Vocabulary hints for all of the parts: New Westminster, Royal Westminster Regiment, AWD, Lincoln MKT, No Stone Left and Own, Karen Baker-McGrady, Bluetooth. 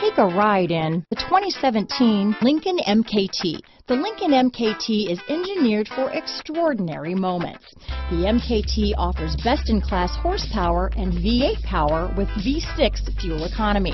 Take a ride in the 2017 Lincoln MKT. The Lincoln MKT is engineered for extraordinary moments. The MKT offers best-in-class horsepower and V8 power with V6 fuel economy.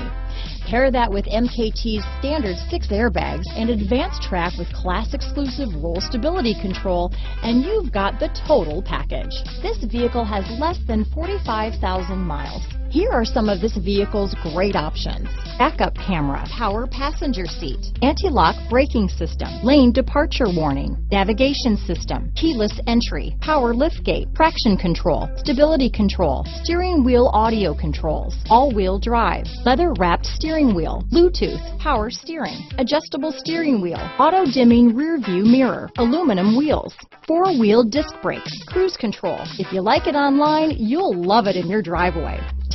Pair that with MKT's standard 6 airbags and advanced track with class-exclusive roll stability control, and you've got the total package. This vehicle has less than 45,000 miles. Here are some of this vehicle's great options: backup camera, power passenger seat, anti-lock braking system, lane departure warning, navigation system, keyless entry, power liftgate, traction control, stability control, steering wheel audio controls, all-wheel drive, leather-wrapped steering wheel, Bluetooth, power steering, adjustable steering wheel, auto-dimming rear-view mirror, aluminum wheels, four-wheel disc brakes, cruise control. If you like it online, you'll love it in your driveway.